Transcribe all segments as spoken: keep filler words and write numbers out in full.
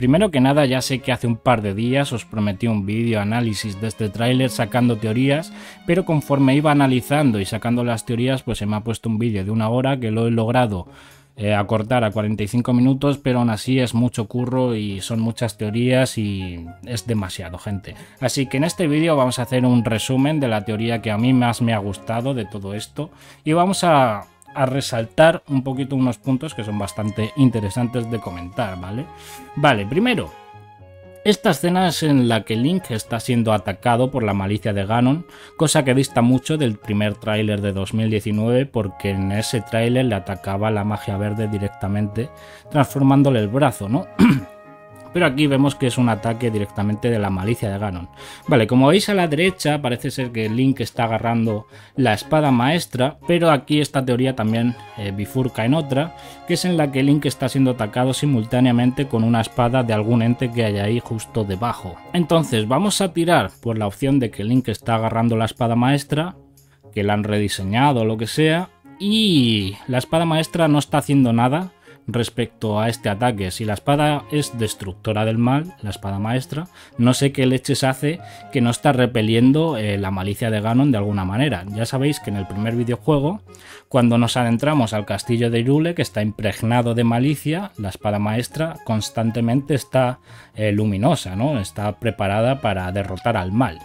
Primero que nada, ya sé que hace un par de días os prometí un vídeo análisis de este tráiler sacando teorías, pero conforme iba analizando y sacando las teorías, pues se me ha puesto un vídeo de una hora que lo he logrado eh, acortar a cuarenta y cinco minutos, pero aún así es mucho curro y son muchas teorías y es demasiado, gente. Así que en este vídeo vamos a hacer un resumen de la teoría que a mí más me ha gustado de todo esto y vamos a... a resaltar un poquito unos puntos que son bastante interesantes de comentar, ¿vale? Vale, primero, esta escena es en la que Link está siendo atacado por la malicia de Ganon, cosa que dista mucho del primer tráiler de dos mil diecinueve, porque en ese tráiler le atacaba la magia verde directamente, transformándole el brazo, ¿no? Pero aquí vemos que es un ataque directamente de la malicia de Ganon. Vale, como veis a la derecha parece ser que Link está agarrando la espada maestra, pero aquí esta teoría también eh, bifurca en otra, que es en la que Link está siendo atacado simultáneamente con una espada de algún ente que hay ahí justo debajo. Entonces vamos a tirar por la opción de que Link está agarrando la espada maestra, que la han rediseñado o lo que sea, y la espada maestra no está haciendo nada respecto a este ataque. Si la espada es destructora del mal, la espada maestra, no sé qué leches hace que no está repeliendo eh, la malicia de Ganon de alguna manera. Ya sabéis que en el primer videojuego, cuando nos adentramos al castillo de Hyrule, que está impregnado de malicia, la espada maestra constantemente está eh, luminosa, ¿no? Está preparada para derrotar al mal.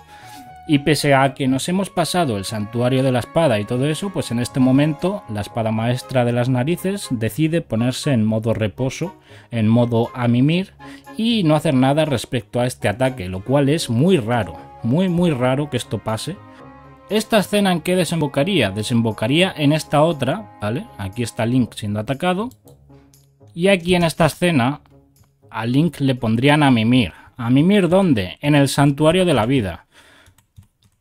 Y pese a que nos hemos pasado el santuario de la espada y todo eso, pues en este momento la espada maestra de las narices decide ponerse en modo reposo, en modo a mimir, y no hacer nada respecto a este ataque, lo cual es muy raro, muy muy raro que esto pase. ¿Esta escena en qué desembocaría? Desembocaría en esta otra, ¿vale? Aquí está Link siendo atacado, y aquí en esta escena a Link le pondrían a mimir. ¿A mimir dónde? En el santuario de la vida.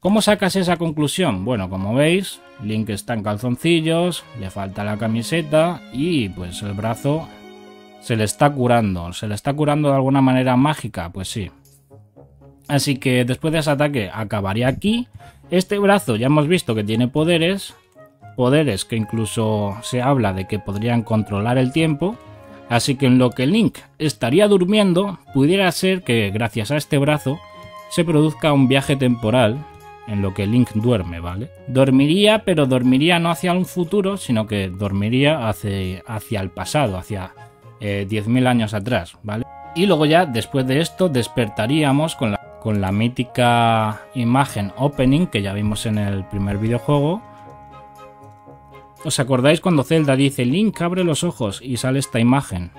¿Cómo sacas esa conclusión? Bueno, como veis, Link está en calzoncillos, le falta la camiseta y pues el brazo se le está curando. ¿Se le está curando de alguna manera mágica? Pues sí. Así que después de ese ataque acabaría aquí. Este brazo ya hemos visto que tiene poderes, poderes que incluso se habla de que podrían controlar el tiempo. Así que en lo que Link estaría durmiendo, pudiera ser que gracias a este brazo se produzca un viaje temporal en lo que Link duerme, ¿vale? Dormiría, pero dormiría no hacia un futuro, sino que dormiría hacia, hacia el pasado, hacia eh, diez mil años atrás, ¿vale? Y luego ya, después de esto, despertaríamos con la, con la mítica imagen opening que ya vimos en el primer videojuego. ¿Os acordáis cuando Zelda dice, Link, abre los ojos? Y sale esta imagen.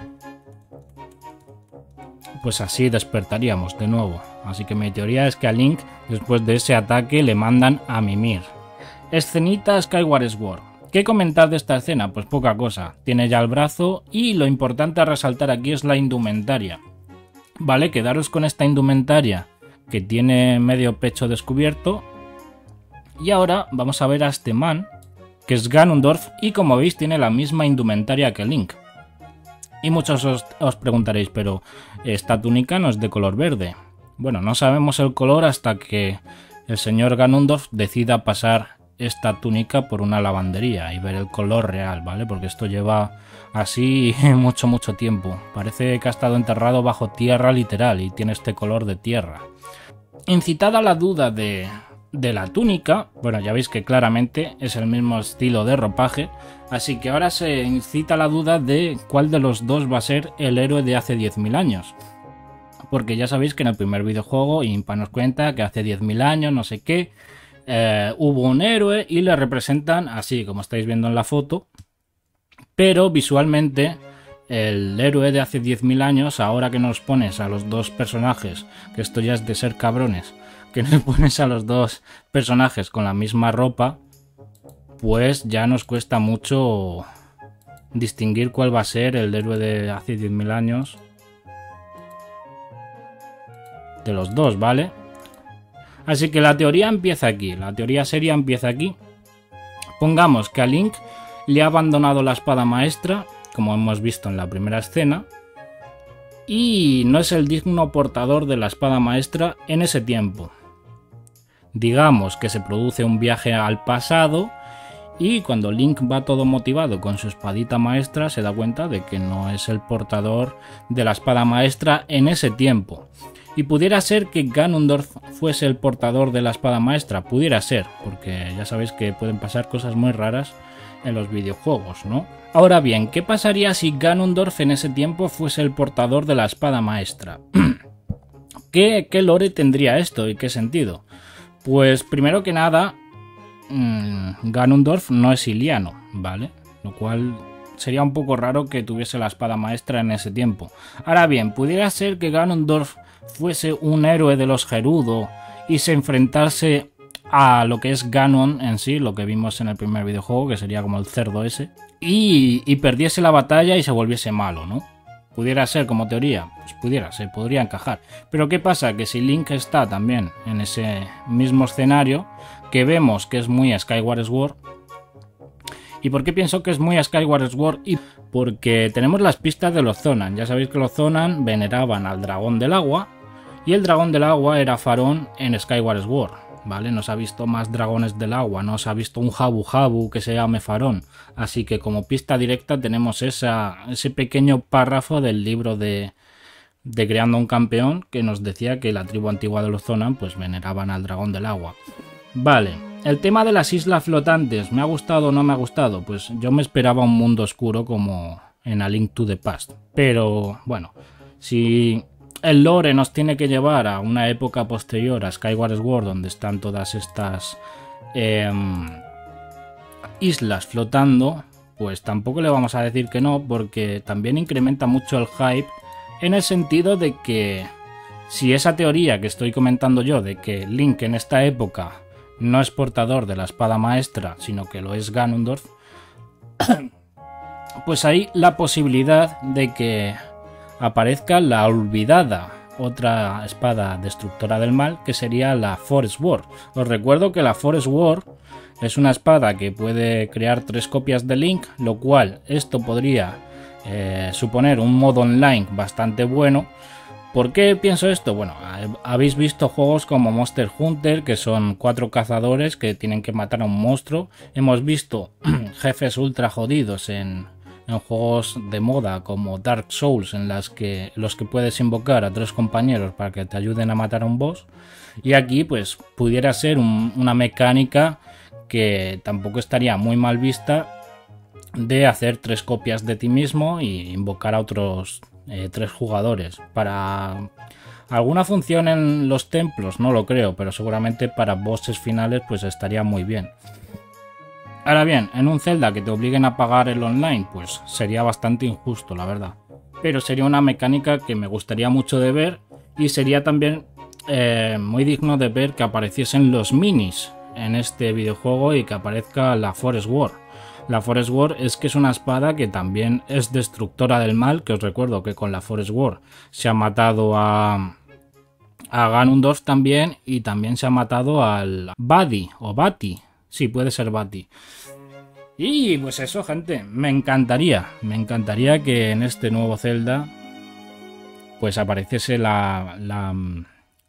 Pues así despertaríamos de nuevo. Así que mi teoría es que a Link, después de ese ataque, le mandan a mimir. Escenita Skyward Sword. ¿Qué comentar de esta escena? Pues poca cosa. Tiene ya el brazo y lo importante a resaltar aquí es la indumentaria. Vale, quedaros con esta indumentaria que tiene medio pecho descubierto. Y ahora vamos a ver a este man, que es Ganondorf, y como veis tiene la misma indumentaria que Link. Y muchos os, os preguntaréis, pero esta túnica no es de color verde. Bueno, no sabemos el color hasta que el señor Ganondorf decida pasar esta túnica por una lavandería y ver el color real, ¿vale? Porque esto lleva así mucho, mucho tiempo. Parece que ha estado enterrado bajo tierra literal y tiene este color de tierra. Incitada la duda de... de la túnica, bueno, ya veis que claramente es el mismo estilo de ropaje, así que ahora se incita la duda de cuál de los dos va a ser el héroe de hace diez mil años, porque ya sabéis que en el primer videojuego Impa nos cuenta que hace diez mil años, no sé qué, eh, hubo un héroe y le representan así como estáis viendo en la foto, pero visualmente el héroe de hace diez mil años, ahora que nos pones a los dos personajes, que esto ya es de ser cabrones, que nos pones a los dos personajes con la misma ropa, pues ya nos cuesta mucho distinguir cuál va a ser el héroe de hace diez mil años de los dos, ¿vale? Así que la teoría empieza aquí, la teoría seria empieza aquí. Pongamos que a Link le ha abandonado la espada maestra, como hemos visto en la primera escena, y no es el digno portador de la espada maestra en ese tiempo. Digamos que se produce un viaje al pasado Y cuando Link va todo motivado con su espadita maestra, se da cuenta de que no es el portador de la espada maestra en ese tiempo. Y pudiera ser que Ganondorf fuese el portador de la espada maestra, pudiera ser, porque ya sabéis que pueden pasar cosas muy raras en los videojuegos, ¿no? Ahora bien, ¿qué pasaría si Ganondorf en ese tiempo fuese el portador de la espada maestra? ¿Qué, qué lore tendría esto y qué sentido? Pues primero que nada, mmm, Ganondorf no es iliano, ¿vale? Lo cual sería un poco raro que tuviese la espada maestra en ese tiempo. Ahora bien, pudiera ser que Ganondorf fuese un héroe de los Gerudo y se enfrentase a lo que es Ganon en sí, lo que vimos en el primer videojuego, que sería como el cerdo ese, y, y perdiese la batalla y se volviese malo, ¿no? Pudiera ser como teoría, pues pudiera, se podría encajar. Pero ¿qué pasa? Que si Link está también en ese mismo escenario, que vemos que es muy a Skyward Sword. ¿Y por qué pienso que es muy a Skyward Sword? Y porque tenemos las pistas de los Zonan. Ya sabéis que los Zonan veneraban al dragón del agua, y el dragón del agua era Farón en Skyward Sword, ¿vale? No se ha visto más dragones del agua, no se ha visto un Jabu Jabu que se llame Farón. Así que como pista directa tenemos esa, ese pequeño párrafo del libro de, de Creando un Campeón, que nos decía que la tribu antigua de los Zonan pues veneraban al dragón del agua. Vale, el tema de las islas flotantes, ¿me ha gustado o no me ha gustado? Pues yo me esperaba un mundo oscuro como en A Link to the Past. Pero bueno, si el lore nos tiene que llevar a una época posterior a Skyward Sword, donde están todas estas eh, islas flotando, pues tampoco le vamos a decir que no, porque también incrementa mucho el hype, en el sentido de que si esa teoría que estoy comentando yo de que Link en esta época no es portador de la espada maestra, sino que lo es Ganondorf, pues hay la posibilidad de que aparezca la olvidada otra espada destructora del mal, que sería la Forest War. Os recuerdo que la Forest War es una espada que puede crear tres copias de Link, lo cual esto podría eh, suponer un modo online bastante bueno. ¿Por qué pienso esto? Bueno, habéis visto juegos como Monster Hunter, que son cuatro cazadores que tienen que matar a un monstruo. Hemos visto jefes ultra jodidos en, en juegos de moda como Dark Souls, en las que, los que puedes invocar a tres compañeros para que te ayuden a matar a un boss. Y aquí pues pudiera ser un, una mecánica que tampoco estaría muy mal vista, de hacer tres copias de ti mismo e invocar a otros Eh, tres jugadores. Para alguna función en los templos no lo creo, pero seguramente para bosses finales pues estaría muy bien. Ahora bien, en un Zelda que te obliguen a pagar el online pues sería bastante injusto, la verdad, pero sería una mecánica que me gustaría mucho de ver, y sería también eh, muy digno de ver que apareciesen los minis en este videojuego y que aparezca la Forest War. La Forest War es que es una espada que también es destructora del mal, que os recuerdo que con la Forest War se ha matado a, a Ganondorf también, y también se ha matado al Bati o Bati, sí, puede ser Bati. Y pues eso, gente, me encantaría, me encantaría que en este nuevo Zelda pues apareciese la... la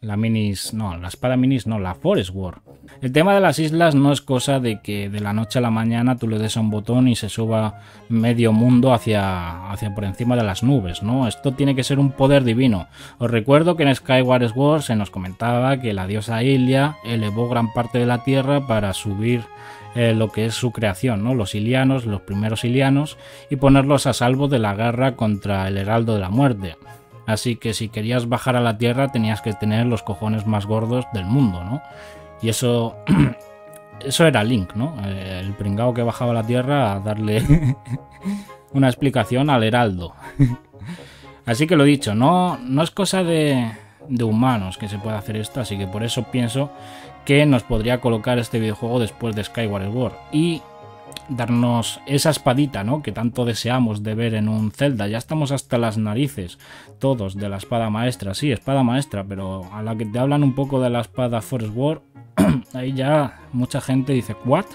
La minis, no, la espada minis, no, la Forest War. El tema de las islas no es cosa de que de la noche a la mañana tú le des a un botón y se suba medio mundo hacia, hacia por encima de las nubes, ¿no? Esto tiene que ser un poder divino. Os recuerdo que en Skyward Sword se nos comentaba que la diosa Ilia elevó gran parte de la tierra para subir eh, lo que es su creación, ¿no? Los ilianos, los primeros ilianos, y ponerlos a salvo de la guerra contra el Heraldo de la Muerte. Así que si querías bajar a la tierra tenías que tener los cojones más gordos del mundo, ¿no? Y eso, eso era Link, ¿no? El pringao que bajaba a la tierra a darle una explicación al heraldo. Así que lo dicho, no, no es cosa de, de humanos que se pueda hacer esto, así que por eso pienso que nos podría colocar este videojuego después de Skyward Sword y darnos esa espadita, ¿no?, que tanto deseamos de ver en un Zelda. Ya estamos hasta las narices todos de la espada maestra, sí, espada maestra, pero a la que te hablan un poco de la espada Forest War, ahí ya mucha gente dice, ¿what?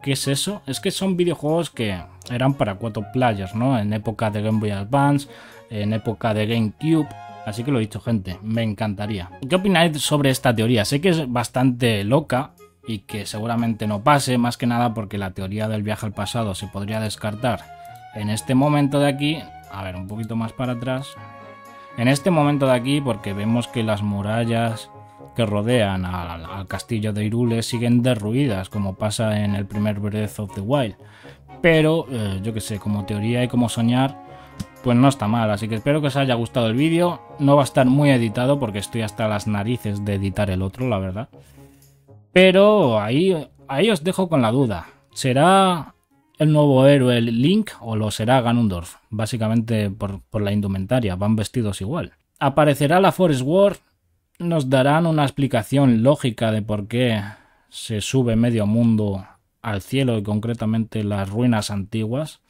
¿Qué es eso? Es que son videojuegos que eran para cuatro players, ¿no?, en época de Game Boy Advance, en época de GameCube. Así que lo he dicho, gente, me encantaría. ¿Qué opináis sobre esta teoría? Sé que es bastante loca, y que seguramente no pase, más que nada porque la teoría del viaje al pasado se podría descartar en este momento de aquí. A ver, un poquito más para atrás. En este momento de aquí, porque vemos que las murallas que rodean al, al castillo de Hyrule siguen derruidas, como pasa en el primer Breath of the Wild. Pero, eh, yo que sé, como teoría y como soñar, pues no está mal. Así que espero que os haya gustado el vídeo. No va a estar muy editado porque estoy hasta las narices de editar el otro, la verdad. Pero ahí, ahí os dejo con la duda. ¿Será el nuevo héroe el Link o lo será Ganondorf? Básicamente por, por la indumentaria, van vestidos igual. ¿Aparecerá la Forest War? Nos darán una explicación lógica de por qué se sube medio mundo al cielo y concretamente las ruinas antiguas.